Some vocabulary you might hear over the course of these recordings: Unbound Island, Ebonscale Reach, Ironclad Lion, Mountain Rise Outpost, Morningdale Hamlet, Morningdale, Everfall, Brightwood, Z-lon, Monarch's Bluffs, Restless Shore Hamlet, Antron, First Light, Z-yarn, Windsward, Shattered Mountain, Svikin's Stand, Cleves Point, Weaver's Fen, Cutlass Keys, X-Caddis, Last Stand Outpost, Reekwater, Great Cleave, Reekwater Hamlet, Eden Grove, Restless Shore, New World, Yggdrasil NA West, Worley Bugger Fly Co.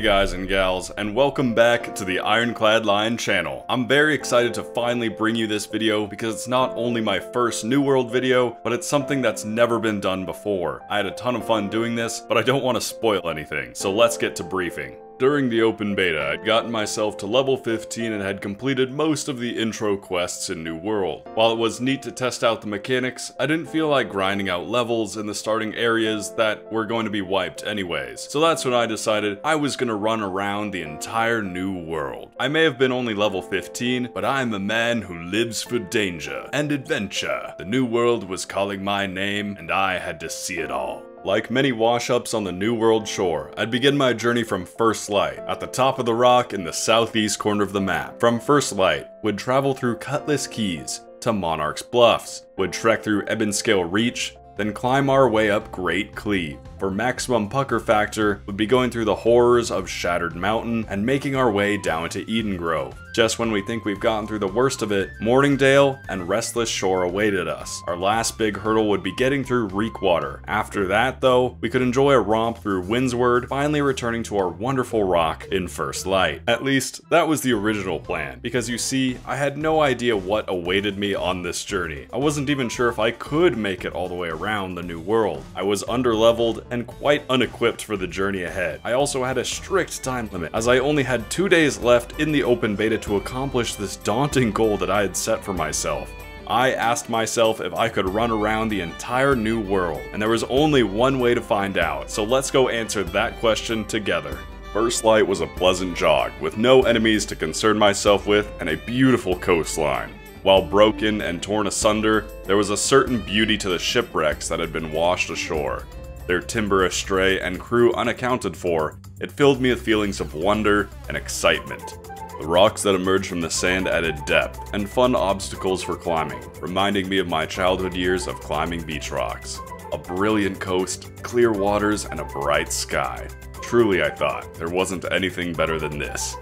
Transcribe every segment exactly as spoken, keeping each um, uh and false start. Hey guys and gals, and welcome back to the Ironclad Lion channel. I'm very excited to finally bring you this video because it's not only my first New World video, but it's something that's never been done before. I had a ton of fun doing this, but I don't want to spoil anything, so let's get to briefing. During the open beta, I'd gotten myself to level fifteen and had completed most of the intro quests in New World. While it was neat to test out the mechanics, I didn't feel like grinding out levels in the starting areas that were going to be wiped anyways. So that's when I decided I was going to run around the entire New World. I may have been only level fifteen, but I'm a man who lives for danger and adventure. The New World was calling my name, and I had to see it all. Like many wash-ups on the New World shore, I'd begin my journey from First Light, at the top of the rock in the southeast corner of the map. From First Light, would travel through Cutlass Keys to Monarch's Bluffs, would trek through Ebonscale Reach, then climb our way up Great Cleave. For maximum pucker factor, would be going through the horrors of Shattered Mountain and making our way down to Eden Grove. Just when we think we've gotten through the worst of it, Morningdale and Restless Shore awaited us. Our last big hurdle would be getting through Reekwater. After that, though, we could enjoy a romp through Windsward, finally returning to our wonderful rock in First Light. At least, that was the original plan, because you see, I had no idea what awaited me on this journey. I wasn't even sure if I could make it all the way around the New World. I was underleveled and quite unequipped for the journey ahead. I also had a strict time limit, as I only had two days left in the open beta to accomplish this daunting goal that I had set for myself. I asked myself if I could run around the entire New World, and there was only one way to find out, so let's go answer that question together. First Light was a pleasant jog, with no enemies to concern myself with and a beautiful coastline. While broken and torn asunder, there was a certain beauty to the shipwrecks that had been washed ashore. Their timber astray and crew unaccounted for, it filled me with feelings of wonder and excitement. The rocks that emerged from the sand added depth and fun obstacles for climbing, reminding me of my childhood years of climbing beach rocks. A brilliant coast, clear waters, and a bright sky. Truly, I thought, there wasn't anything better than this.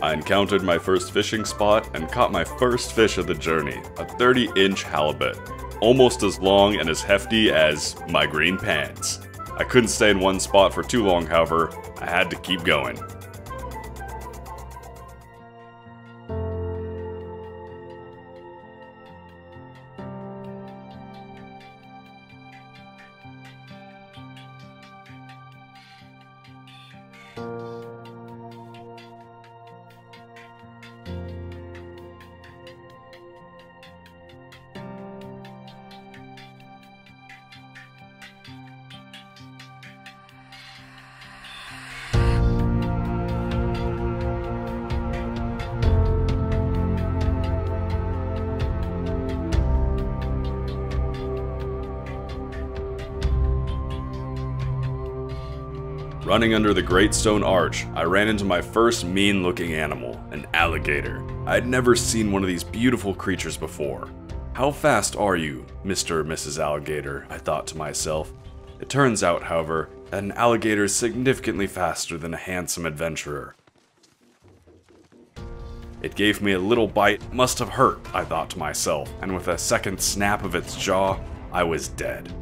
I encountered my first fishing spot and caught my first fish of the journey, a thirty inch halibut, almost as long and as hefty as my green pants. I couldn't stay in one spot for too long, however, I had to keep going. Running under the Great Stone Arch, I ran into my first mean-looking animal, an alligator. I had never seen one of these beautiful creatures before. How fast are you, Mister or Missus Alligator, I thought to myself. It turns out, however, that an alligator is significantly faster than a handsome adventurer. It gave me a little bite, must have hurt, I thought to myself, and with a second snap of its jaw, I was dead.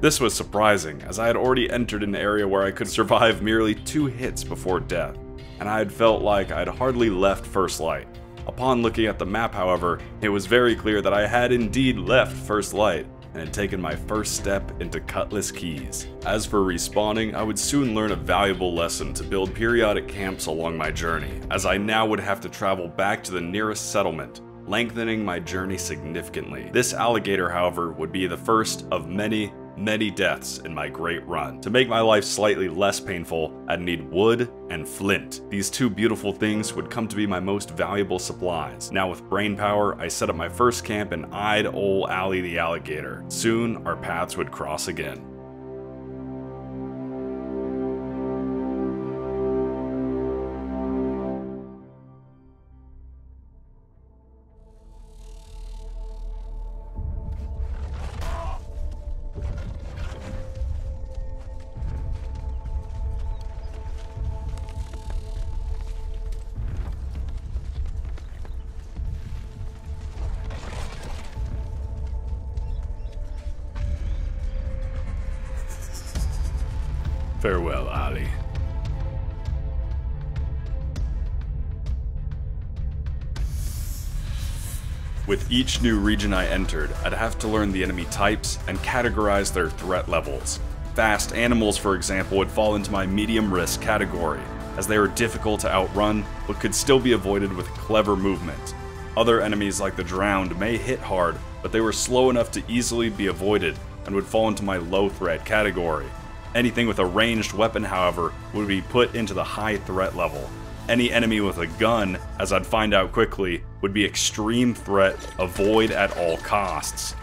This was surprising, as I had already entered an area where I could survive merely two hits before death, and I had felt like I had hardly left First Light. Upon looking at the map, however, it was very clear that I had indeed left First Light, and had taken my first step into Cutlass Keys. As for respawning, I would soon learn a valuable lesson to build periodic camps along my journey, as I now would have to travel back to the nearest settlement, lengthening my journey significantly. This alligator, however, would be the first of many, many deaths in my great run. To make my life slightly less painful, I'd need wood and flint. These two beautiful things would come to be my most valuable supplies. Now with brain power, I set up my first camp and eyed ol' Allie the alligator. Soon, our paths would cross again. Farewell, Ali. With each new region I entered, I'd have to learn the enemy types and categorize their threat levels. Fast animals, for example, would fall into my medium risk category, as they are difficult to outrun, but could still be avoided with clever movement. Other enemies like the drowned may hit hard, but they were slow enough to easily be avoided and would fall into my low threat category. Anything with a ranged weapon, however, would be put into the high threat level. Any enemy with a gun, as I'd find out quickly, would be extreme threat, avoid at all costs.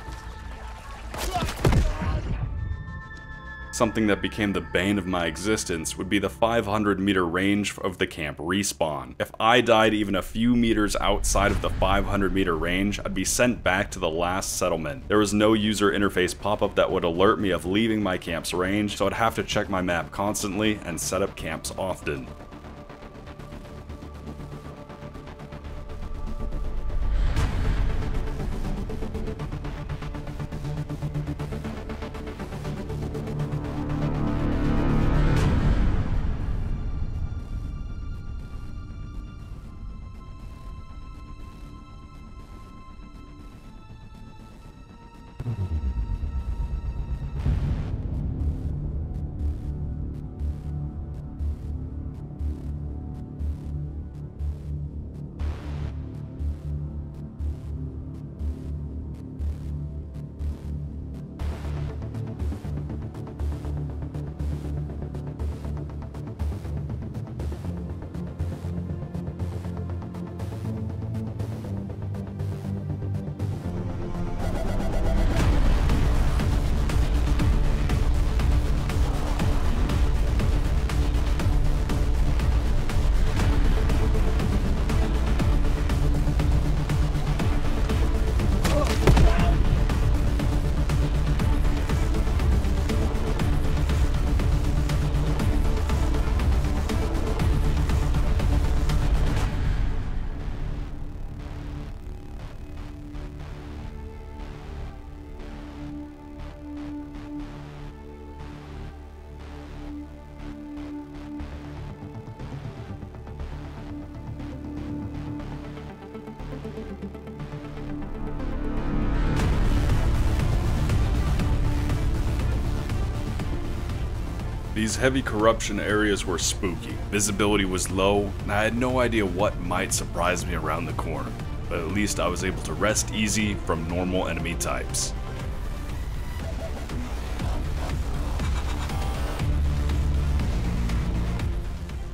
Something that became the bane of my existence would be the five hundred meter range of the camp respawn. If I died even a few meters outside of the five hundred meter range, I'd be sent back to the last settlement. There was no user interface pop-up that would alert me of leaving my camp's range, so I'd have to check my map constantly and set up camps often. These heavy corruption areas were spooky. Visibility was low, and I had no idea what might surprise me around the corner, but at least I was able to rest easy from normal enemy types.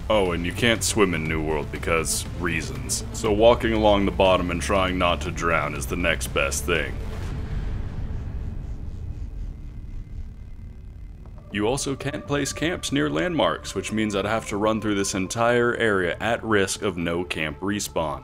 Oh, and you can't swim in New World because reasons. So walking along the bottom and trying not to drown is the next best thing. You also can't place camps near landmarks, which means I'd have to run through this entire area at risk of no camp respawn.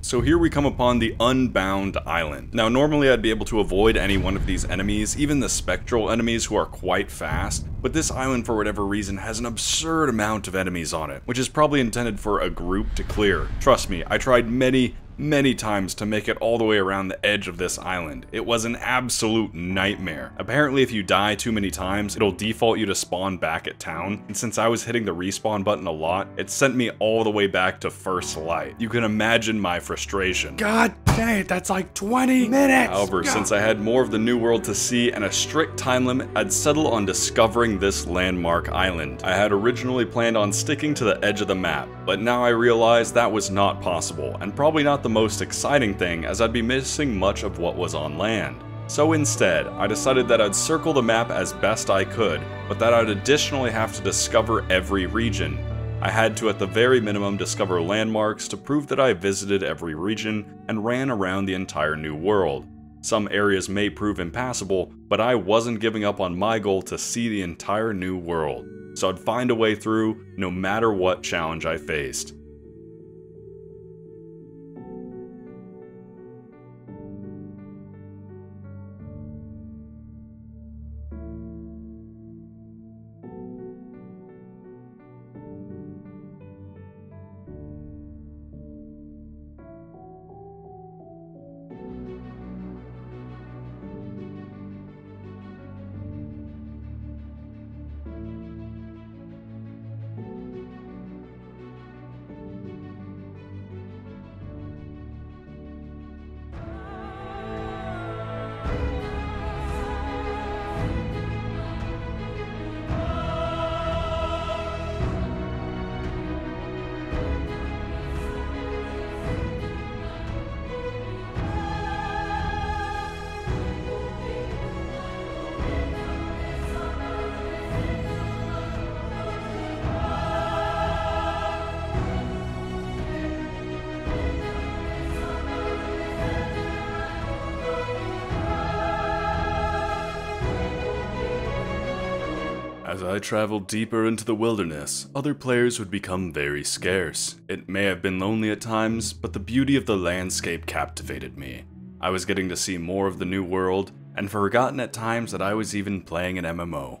So here we come upon the Unbound Island. Now normally I'd be able to avoid any one of these enemies, even the spectral enemies who are quite fast, but this island for whatever reason has an absurd amount of enemies on it, which is probably intended for a group to clear. Trust me, I tried many, many times to make it all the way around the edge of this island. It was an absolute nightmare. Apparently if you die too many times, it'll default you to spawn back at town, and since I was hitting the respawn button a lot, it sent me all the way back to First Light. You can imagine my frustration. God dang it, that's like twenty minutes! However, God. Since I had more of the New World to see and a strict time limit, I'd settle on discovering this landmark island. I had originally planned on sticking to the edge of the map, but now I realize that was not possible, and probably not the The most exciting thing, as I'd be missing much of what was on land. So instead, I decided that I'd circle the map as best I could, but that I'd additionally have to discover every region. I had to at the very minimum discover landmarks to prove that I visited every region and ran around the entire New World. Some areas may prove impassable, but I wasn't giving up on my goal to see the entire New World, so I'd find a way through no matter what challenge I faced. As I traveled deeper into the wilderness, other players would become very scarce. It may have been lonely at times, but the beauty of the landscape captivated me. I was getting to see more of the New World, and forgotten at times that I was even playing an M M O.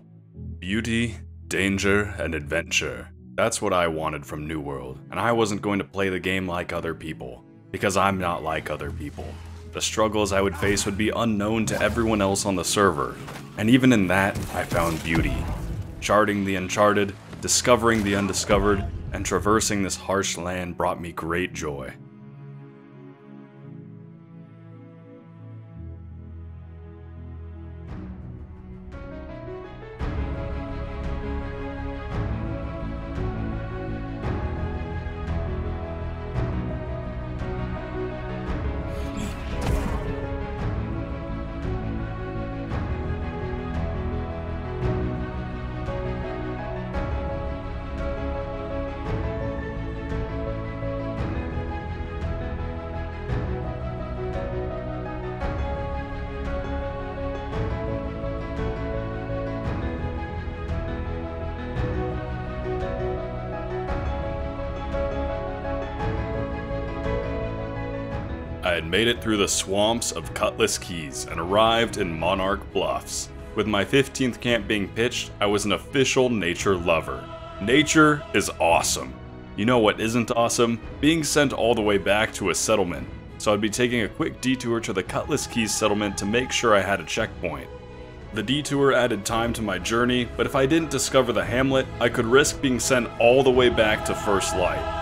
Beauty, danger, and adventure. That's what I wanted from New World, and I wasn't going to play the game like other people, because I'm not like other people. The struggles I would face would be unknown to everyone else on the server, and even in that, I found beauty. Charting the uncharted, discovering the undiscovered, and traversing this harsh land brought me great joy. I had made it through the swamps of Cutlass Keys and arrived in Monarch's Bluffs. With my fifteenth camp being pitched, I was an official nature lover. Nature is awesome. You know what isn't awesome? Being sent all the way back to a settlement. So I'd be taking a quick detour to the Cutlass Keys settlement to make sure I had a checkpoint. The detour added time to my journey, but if I didn't discover the hamlet, I could risk being sent all the way back to First Light.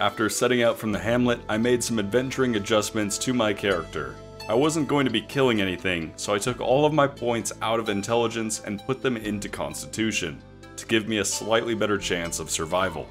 After setting out from the hamlet, I made some adventuring adjustments to my character. I wasn't going to be killing anything, so I took all of my points out of intelligence and put them into constitution, to give me a slightly better chance of survival.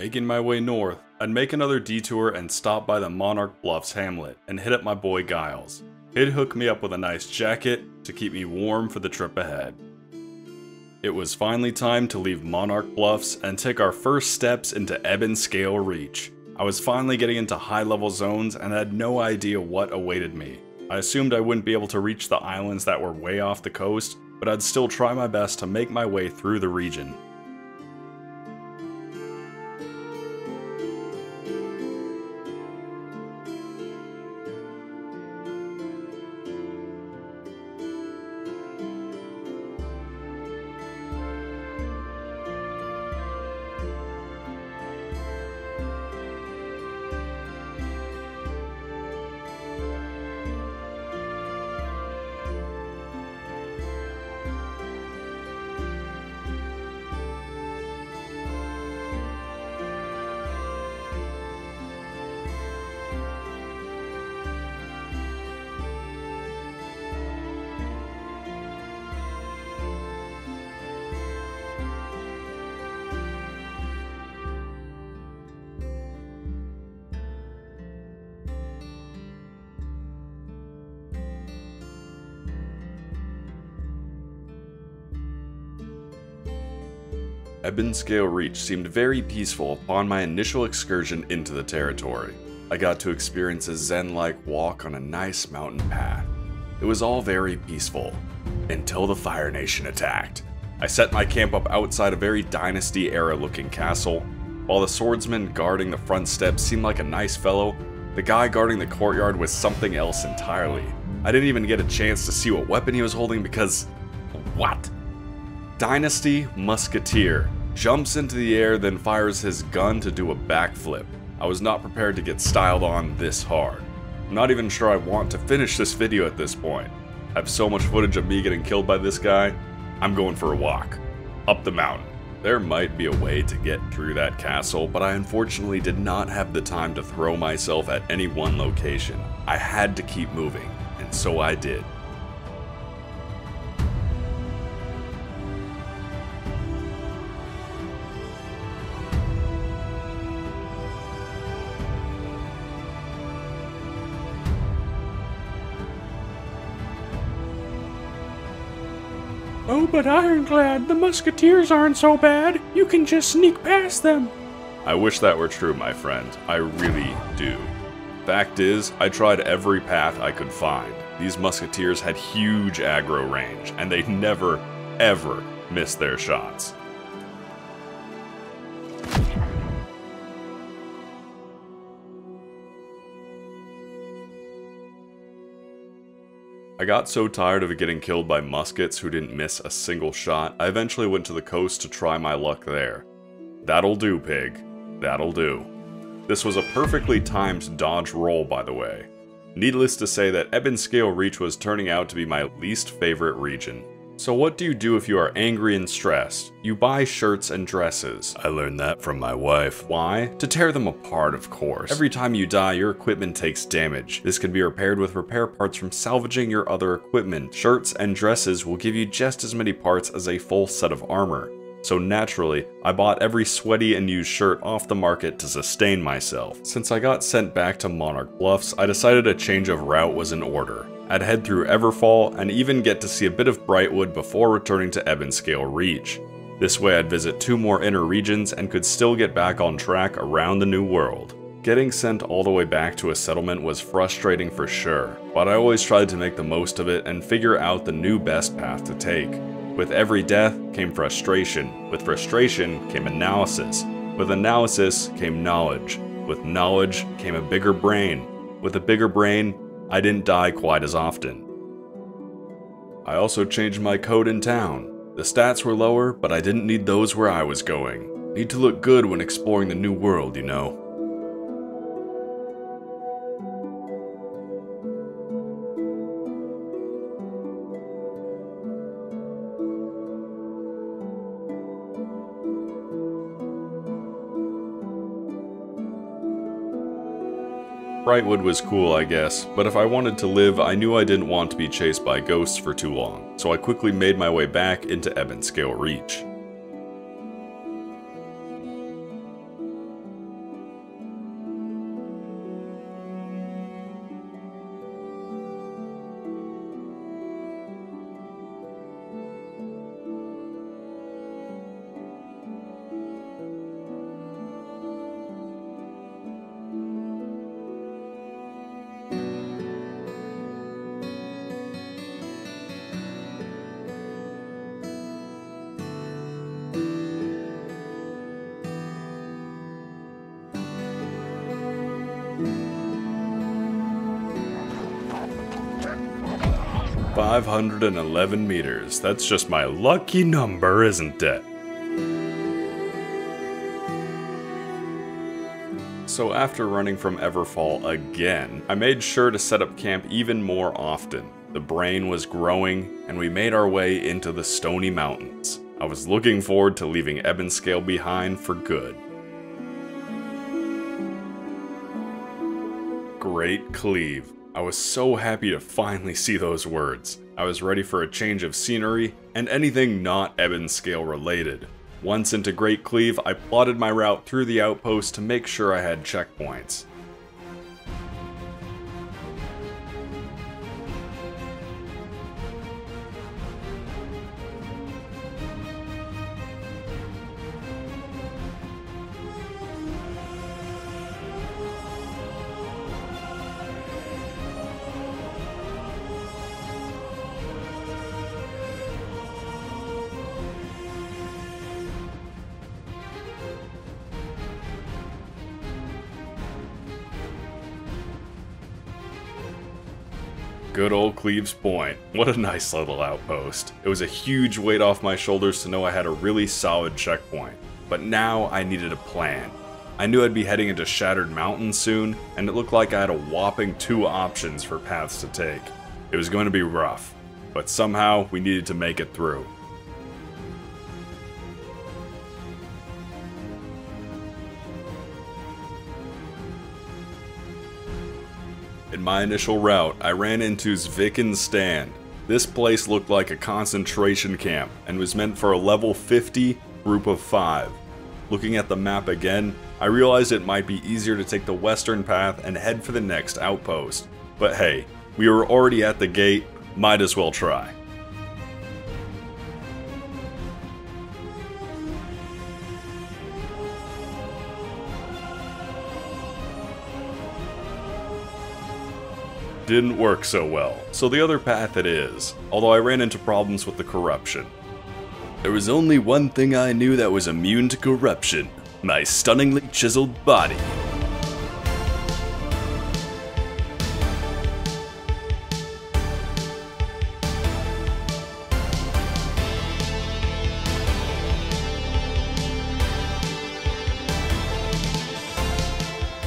making my way north, I'd make another detour and stop by the Monarch Bluffs Hamlet and hit up my boy Giles. He'd hook me up with a nice jacket to keep me warm for the trip ahead. It was finally time to leave Monarch Bluffs and take our first steps into Ebonscale Reach. I was finally getting into high-level zones and had no idea what awaited me. I assumed I wouldn't be able to reach the islands that were way off the coast, but I'd still try my best to make my way through the region. Ebonscale Reach seemed very peaceful upon my initial excursion into the territory. I got to experience a zen-like walk on a nice mountain path. It was all very peaceful, until the Fire Nation attacked. I set my camp up outside a very Dynasty-era looking castle. While the swordsman guarding the front steps seemed like a nice fellow, the guy guarding the courtyard was something else entirely. I didn't even get a chance to see what weapon he was holding because... what? Dynasty Musketeer jumps into the air, then fires his gun to do a backflip. I was not prepared to get styled on this hard. I'm not even sure I want to finish this video at this point. I have so much footage of me getting killed by this guy, I'm going for a walk. Up the mountain. There might be a way to get through that castle, but I unfortunately did not have the time to throw myself at any one location. I had to keep moving, and so I did. Oh, but Ironclad, the musketeers aren't so bad. You can just sneak past them. I wish that were true, my friend. I really do. Fact is, I tried every path I could find. These musketeers had huge aggro range, and they never, ever missed their shots. I got so tired of getting killed by muskets who didn't miss a single shot, I eventually went to the coast to try my luck there. That'll do, pig. That'll do. This was a perfectly timed dodge roll, by the way. Needless to say that Ebonscale Reach was turning out to be my least favorite region. So what do you do if you are angry and stressed? You buy shirts and dresses. I learned that from my wife. Why? To tear them apart, of course. Every time you die, your equipment takes damage. This can be repaired with repair parts from salvaging your other equipment. Shirts and dresses will give you just as many parts as a full set of armor. So naturally, I bought every sweaty and used shirt off the market to sustain myself. Since I got sent back to Monarch Bluffs, I decided a change of route was in order. I'd head through Everfall and even get to see a bit of Brightwood before returning to Ebonscale Reach. This way I'd visit two more inner regions and could still get back on track around the New World. Getting sent all the way back to a settlement was frustrating for sure, but I always tried to make the most of it and figure out the new best path to take. With every death came frustration, with frustration came analysis, with analysis came knowledge, with knowledge came a bigger brain, with a bigger brain I didn't die quite as often. I also changed my code in town. The stats were lower, but I didn't need those where I was going. Need to look good when exploring the New World, you know. Brightwood was cool, I guess, but if I wanted to live, I knew I didn't want to be chased by ghosts for too long, so I quickly made my way back into Ebonscale Reach. five hundred eleven meters. That's just my lucky number, isn't it? So after running from Everfall again, I made sure to set up camp even more often. The brain was growing, and we made our way into the Stony Mountains. I was looking forward to leaving Ebonscale behind for good. Great Cleave. I was so happy to finally see those words. I was ready for a change of scenery and anything not Ebonscale related. Once into Great Cleave, I plotted my route through the outpost to make sure I had checkpoints. Good old Cleves Point. What a nice little outpost. It was a huge weight off my shoulders to know I had a really solid checkpoint. But now I needed a plan. I knew I'd be heading into Shattered Mountain soon, and it looked like I had a whopping two options for paths to take. It was going to be rough, but somehow we needed to make it through. In my initial route, I ran into Svikin's Stand. This place looked like a concentration camp and was meant for a level fifty group of five. Looking at the map again, I realized it might be easier to take the western path and head for the next outpost. But hey, we were already at the gate, might as well try. Didn't work so well, so the other path it is, although I ran into problems with the corruption. There was only one thing I knew that was immune to corruption, my stunningly chiseled body.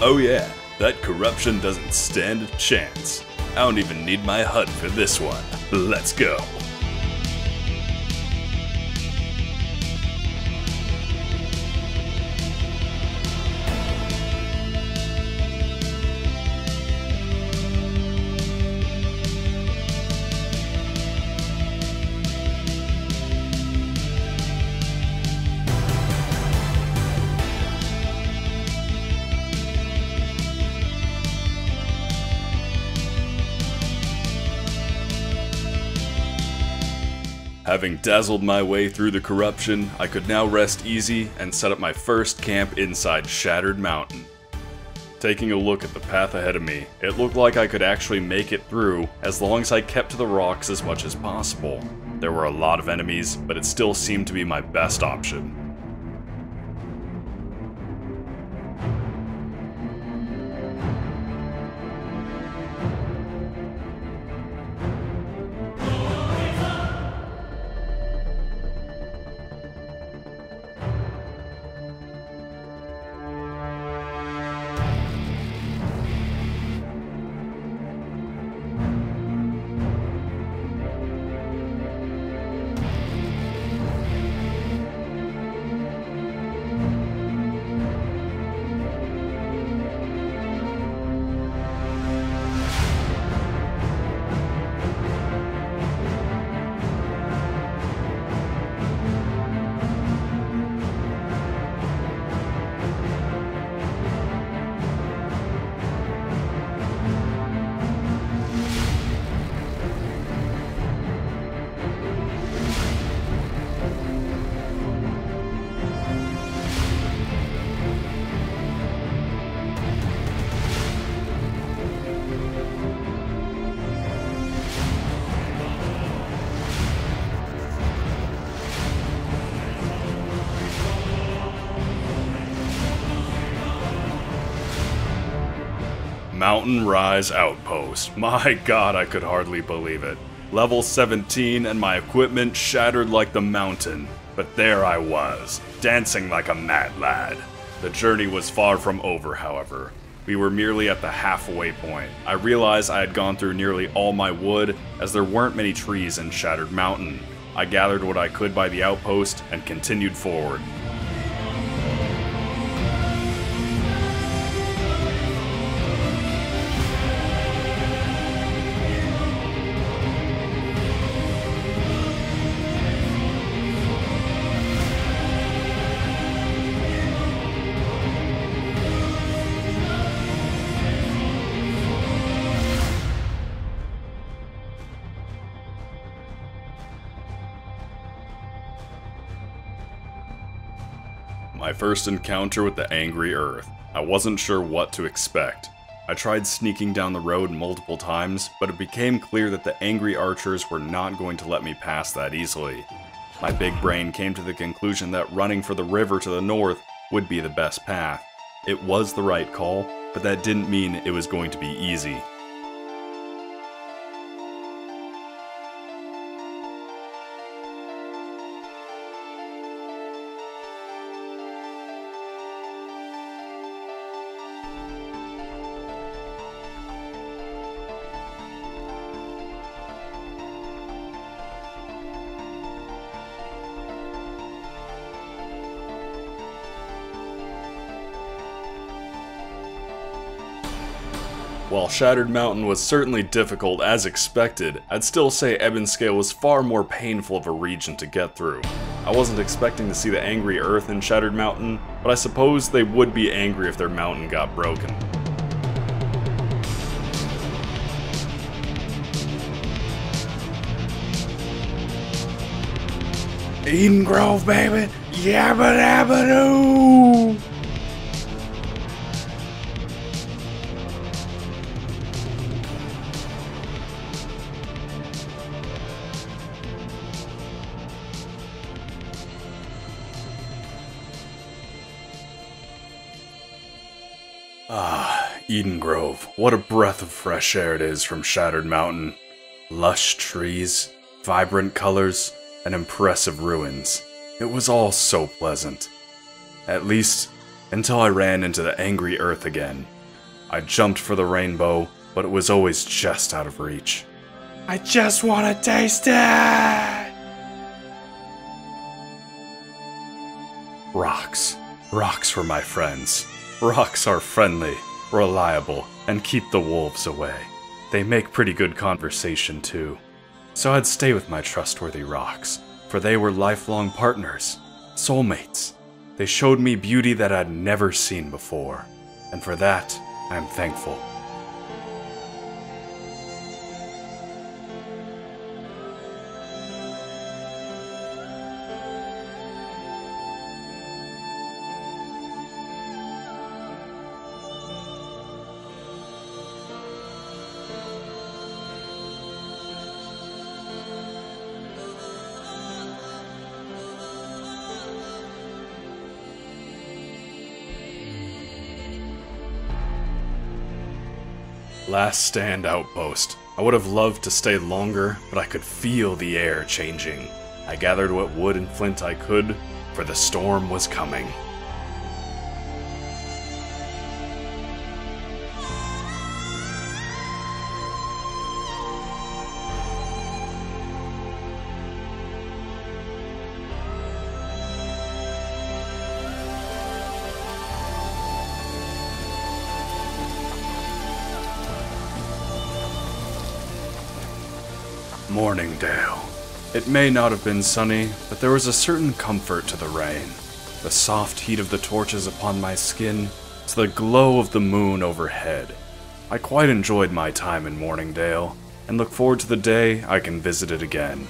Oh yeah, that corruption doesn't stand a chance. I don't even need my H U D for this one. Let's go. Having dazzled my way through the corruption, I could now rest easy and set up my first camp inside Shattered Mountain. Taking a look at the path ahead of me, it looked like I could actually make it through as long as I kept to the rocks as much as possible. There were a lot of enemies, but it still seemed to be my best option. Mountain Rise Outpost. My god, I could hardly believe it. level seventeen, and my equipment shattered like the mountain. But there I was, dancing like a mad lad. The journey was far from over, however. We were merely at the halfway point. I realized I had gone through nearly all my wood, as there weren't many trees in Shattered Mountain. I gathered what I could by the outpost and continued forward. My first encounter with the angry earth. I wasn't sure what to expect. I tried sneaking down the road multiple times, but it became clear that the angry archers were not going to let me pass that easily. My big brain came to the conclusion that running for the river to the north would be the best path. It was the right call, but that didn't mean it was going to be easy. While Shattered Mountain was certainly difficult as expected, I'd still say Ebonscale was far more painful of a region to get through. I wasn't expecting to see the angry earth in Shattered Mountain, but I suppose they would be angry if their mountain got broken. Eden Grove, baby! Yabba dabba doo! Ah, Eden Grove. What a breath of fresh air it is from Shattered Mountain. Lush trees, vibrant colors, and impressive ruins. It was all so pleasant. At least, until I ran into the angry earth again. I jumped for the rainbow, but it was always just out of reach. I just want to taste it! Rocks. Rocks were my friends. Rocks are friendly, reliable, and keep the wolves away. They make pretty good conversation too. So I'd stay with my trustworthy rocks, for they were lifelong partners, soulmates. They showed me beauty that I'd never seen before, and for that, I'm thankful. Last Stand Outpost. I would have loved to stay longer, but I could feel the air changing. I gathered what wood and flint I could, for the storm was coming. Morningdale. It may not have been sunny, but there was a certain comfort to the rain. The soft heat of the torches upon my skin, to the glow of the moon overhead. I quite enjoyed my time in Morningdale, and look forward to the day I can visit it again.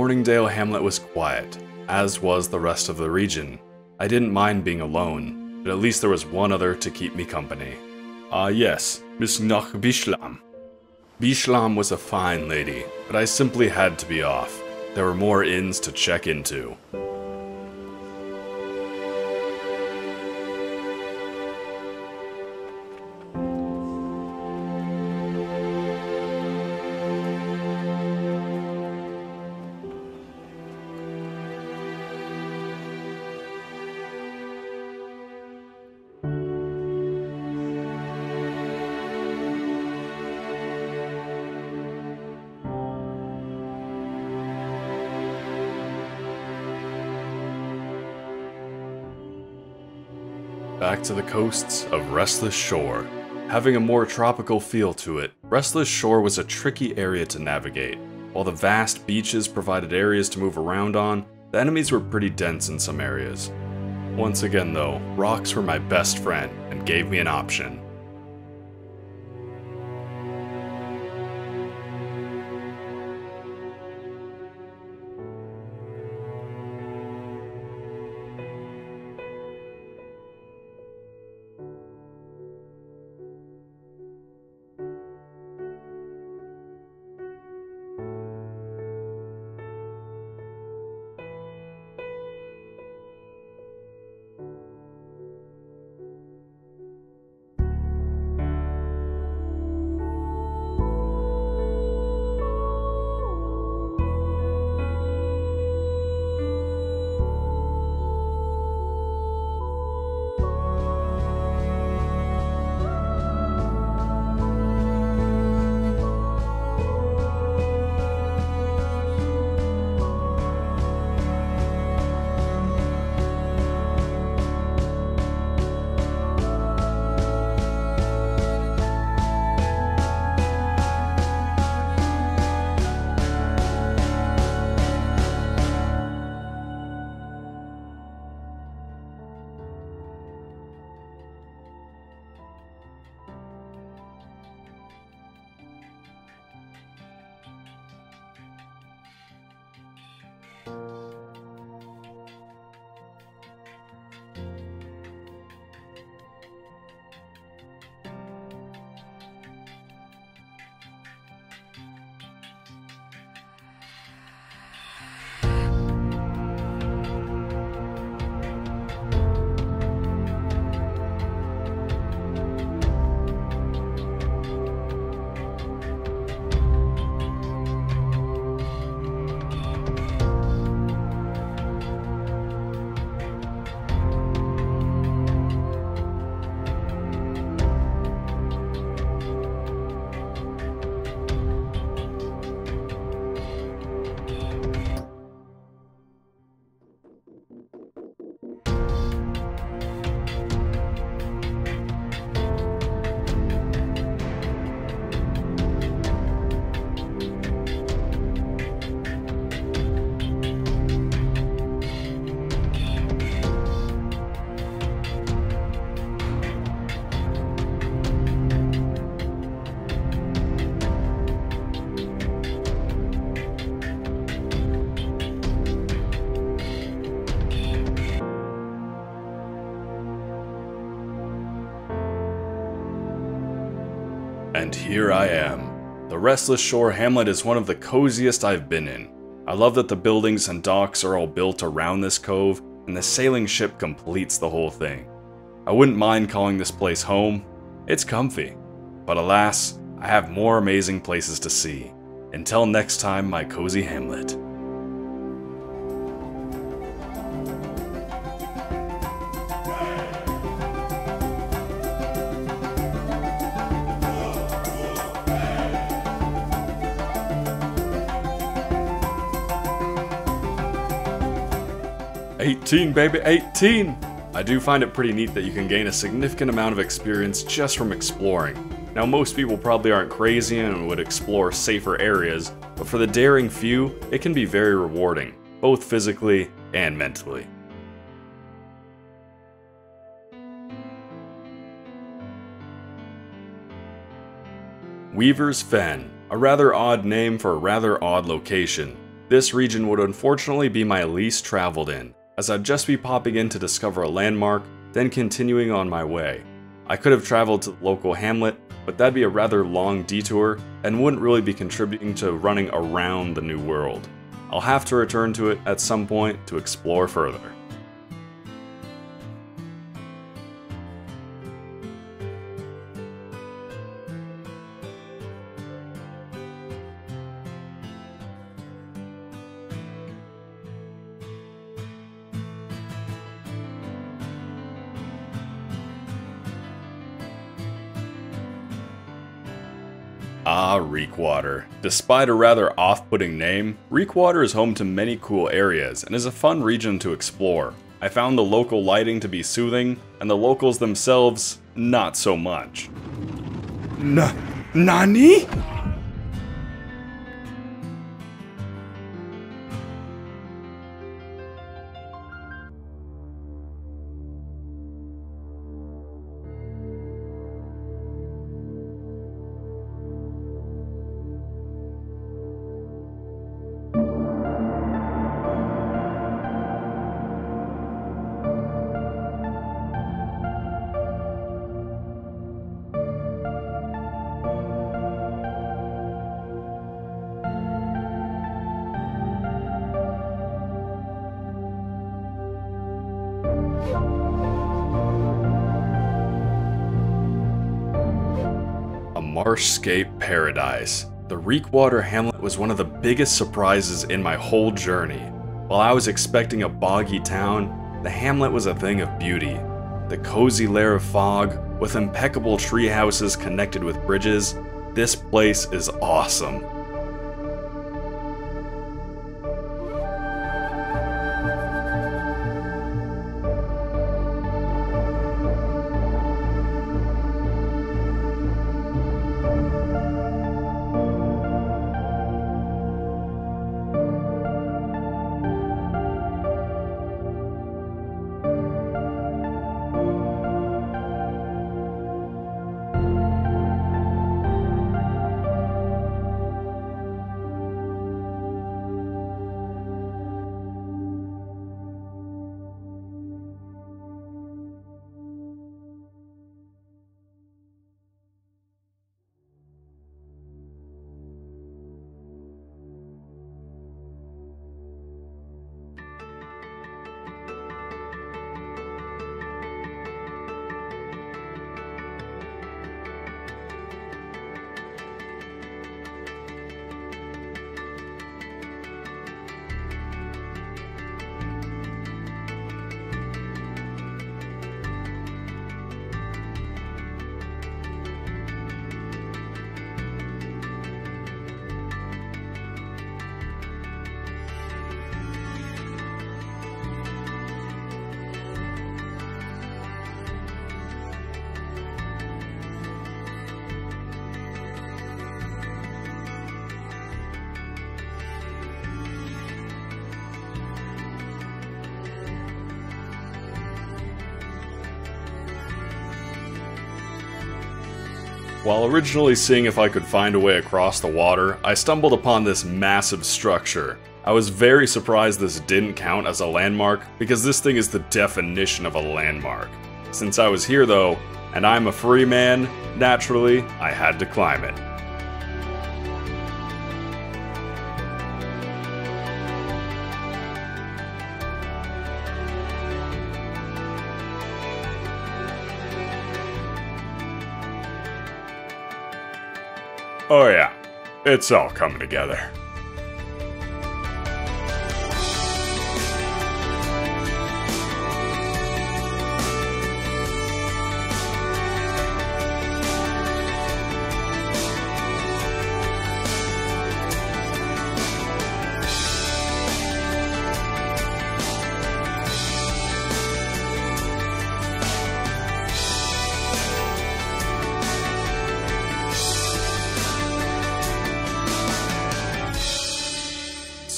Morningdale Hamlet was quiet, as was the rest of the region. I didn't mind being alone, but at least there was one other to keep me company. Ah yes, Miss Nach Bishlam. Bishlam was a fine lady, but I simply had to be off. There were more inns to check into. Back to the coasts of Restless Shore. Having a more tropical feel to it, Restless Shore was a tricky area to navigate. While the vast beaches provided areas to move around on, the enemies were pretty dense in some areas. Once again though, rocks were my best friend and gave me an option. And here I am. The Restless Shore Hamlet is one of the coziest I've been in. I love that the buildings and docks are all built around this cove, and the sailing ship completes the whole thing. I wouldn't mind calling this place home. It's comfy. But alas, I have more amazing places to see. Until next time, my cozy Hamlet. eighteen, baby, eighteen! I do find it pretty neat that you can gain a significant amount of experience just from exploring. Now, most people probably aren't crazy and would explore safer areas, but for the daring few, it can be very rewarding, both physically and mentally. Weaver's Fen, a rather odd name for a rather odd location. This region would unfortunately be my least traveled in, as I'd just be popping in to discover a landmark, then continuing on my way. I could have traveled to the local hamlet, but that'd be a rather long detour and wouldn't really be contributing to running around the New World. I'll have to return to it at some point to explore further. Ah, Reekwater. Despite a rather off-putting name, Reekwater is home to many cool areas and is a fun region to explore. I found the local lighting to be soothing, and the locals themselves, not so much. Na- Nani? Marshscape paradise. The Reekwater Hamlet was one of the biggest surprises in my whole journey. While I was expecting a boggy town, the hamlet was a thing of beauty. The cozy lair of fog, with impeccable tree houses connected with bridges, this place is awesome. While originally seeing if I could find a way across the water, I stumbled upon this massive structure. I was very surprised this didn't count as a landmark, because this thing is the definition of a landmark. Since I was here though, and I'm a free man, naturally, I had to climb it. Oh yeah, it's all coming together.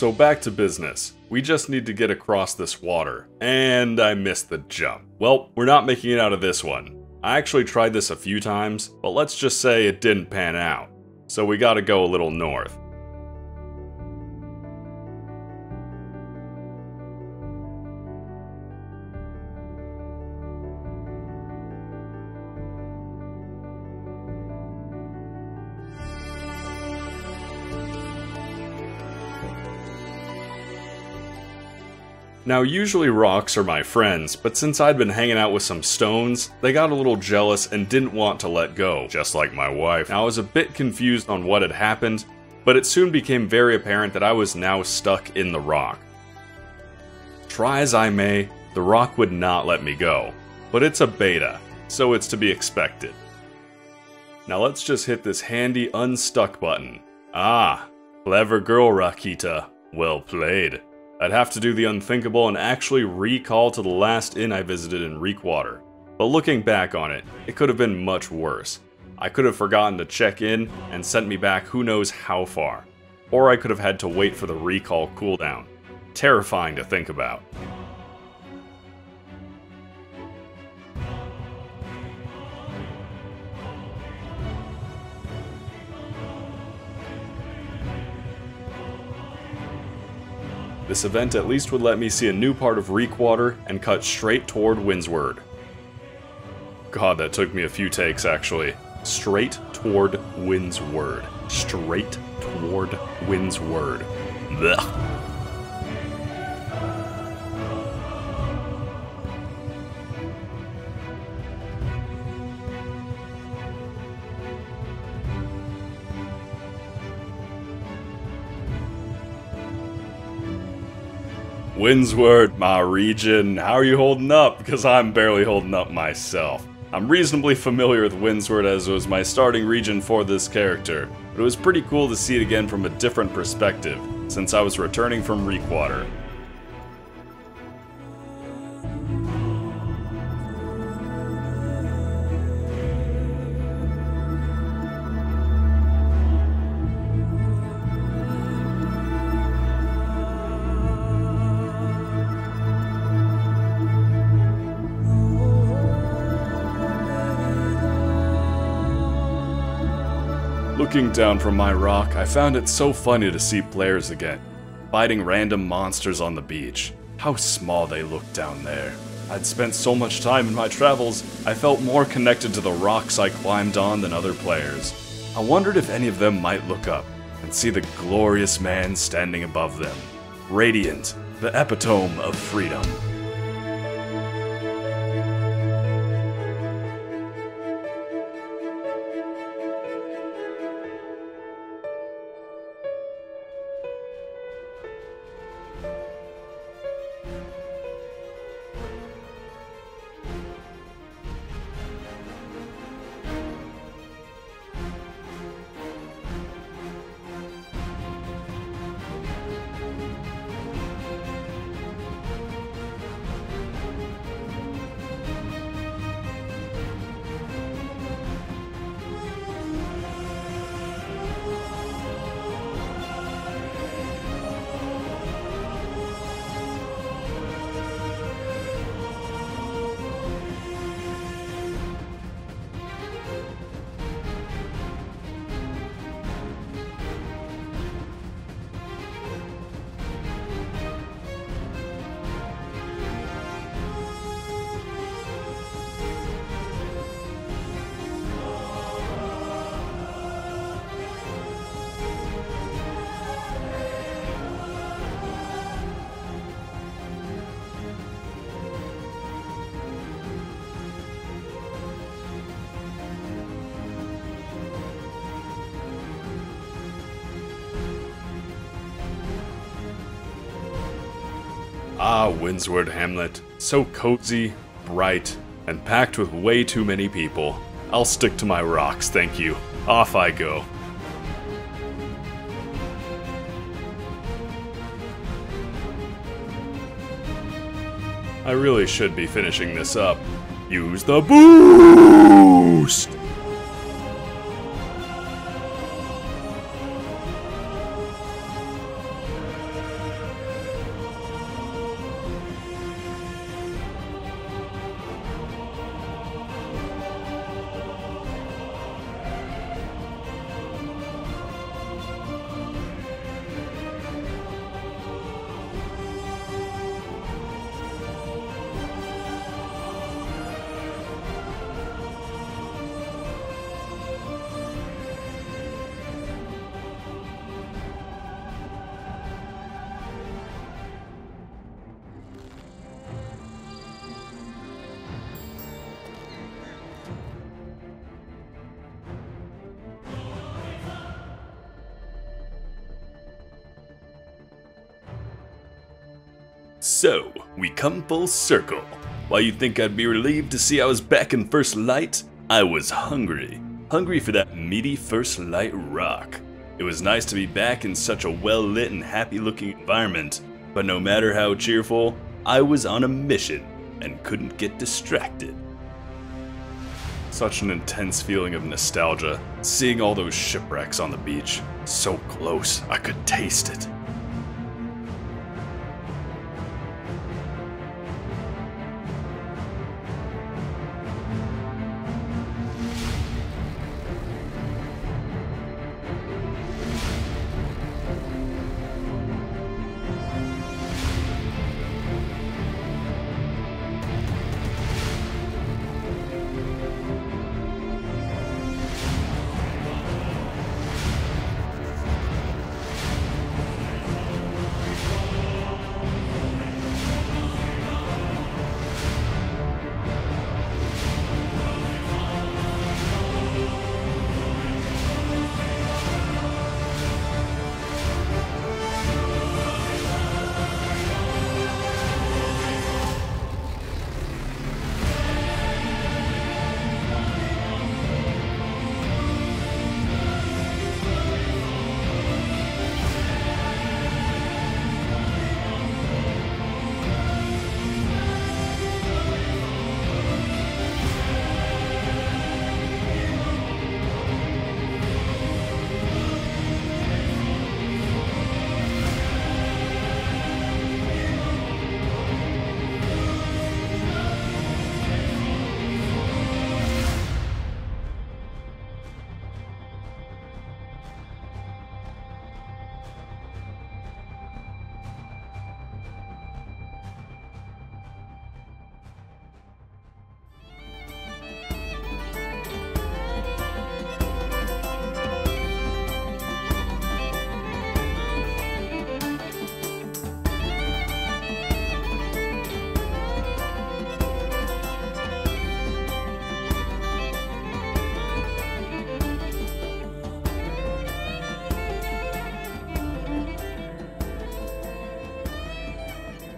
So back to business. We just need to get across this water. And I missed the jump. Well, we're not making it out of this one. I actually tried this a few times, but let's just say it didn't pan out. So we gotta go a little north. Now usually rocks are my friends, but since I'd been hanging out with some stones, they got a little jealous and didn't want to let go, just like my wife. Now I was a bit confused on what had happened, but it soon became very apparent that I was now stuck in the rock. Try as I may, the rock would not let me go, but it's a beta, so it's to be expected. Now let's just hit this handy unstuck button. Ah, clever girl Rakita, well played. I'd have to do the unthinkable and actually recall to the last inn I visited in Reekwater. But looking back on it, it could have been much worse. I could have forgotten to check in and sent me back who knows how far. Or I could have had to wait for the recall cooldown. Terrifying to think about. This event at least would let me see a new part of Reekwater and cut straight toward Windsward. God, that took me a few takes actually. Straight toward Windsward. Straight toward Windsward. Blech. Windsward, my region, how are you holding up? Because I'm barely holding up myself. I'm reasonably familiar with Windsward as it was my starting region for this character, but it was pretty cool to see it again from a different perspective, since I was returning from Reekwater. Looking down from my rock, I found it so funny to see players again, fighting random monsters on the beach. How small they looked down there. I'd spent so much time in my travels, I felt more connected to the rocks I climbed on than other players. I wondered if any of them might look up and see the glorious man standing above them, radiant, the epitome of freedom. Ah, Windsward Hamlet, so cozy, bright, and packed with way too many people. I'll stick to my rocks, thank you. Off I go. I really should be finishing this up. Use the boost! So, we come full circle. While you'd think I'd be relieved to see I was back in First Light, I was hungry. Hungry for that meaty First Light rock. It was nice to be back in such a well-lit and happy-looking environment, but no matter how cheerful, I was on a mission and couldn't get distracted. Such an intense feeling of nostalgia, seeing all those shipwrecks on the beach. So close, I could taste it.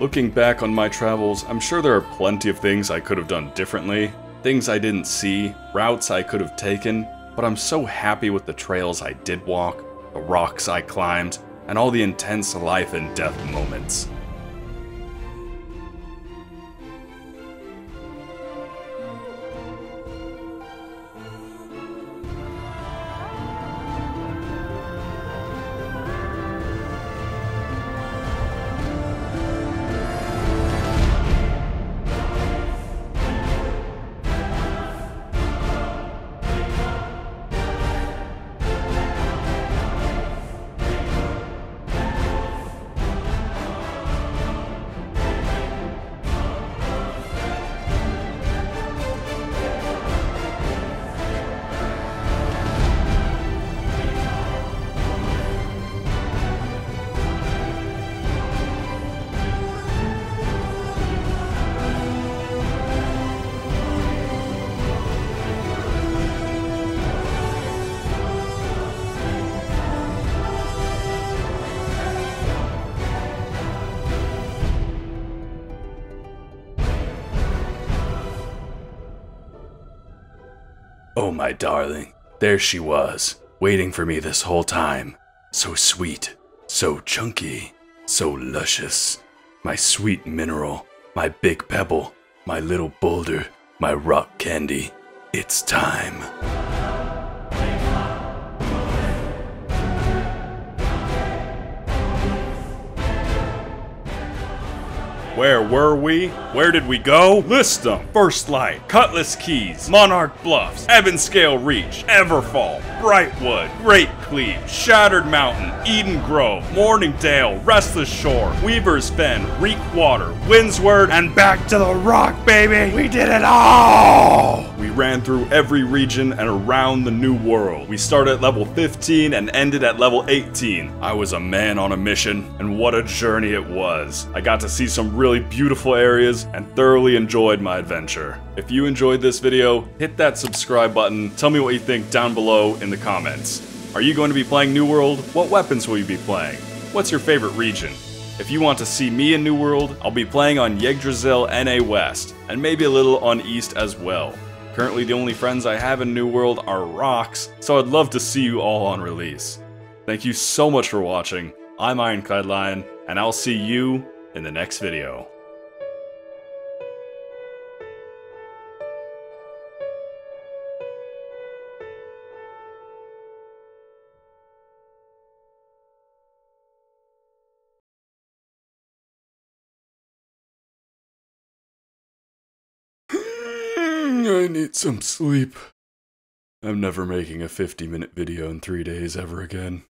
Looking back on my travels, I'm sure there are plenty of things I could have done differently, things I didn't see, routes I could have taken, but I'm so happy with the trails I did walk, the rocks I climbed, and all the intense life and death moments. Oh my darling, there she was, waiting for me this whole time. So sweet, so chunky, so luscious. My sweet mineral, my big pebble, my little boulder, my rock candy. It's time. Where were we? Where did we go? List them! First Light, Cutlass Keys, Monarch Bluffs, Ebonscale Reach, Everfall, Brightwood, Great Cleave, Shattered Mountain, Eden Grove, Morningdale, Restless Shore, Weaver's Fen, Reekwater, Windsward, and back to the rock, baby! We did it all! We ran through every region and around the New World. We started at level fifteen and ended at level eighteen. I was a man on a mission, and what a journey it was. I got to see some really really beautiful areas and thoroughly enjoyed my adventure. If you enjoyed this video, hit that subscribe button. Tell me what you think down below in the comments. Are you going to be playing New World? What weapons will you be playing? What's your favorite region? If you want to see me in New World, I'll be playing on Yggdrasil N A West, and maybe a little on East as well. Currently the only friends I have in New World are rocks, so I'd love to see you all on release. Thank you so much for watching, I'm Ironclad Lion, and I'll see you in the next video. I need some sleep. I'm never making a fifty minute video in three days ever again.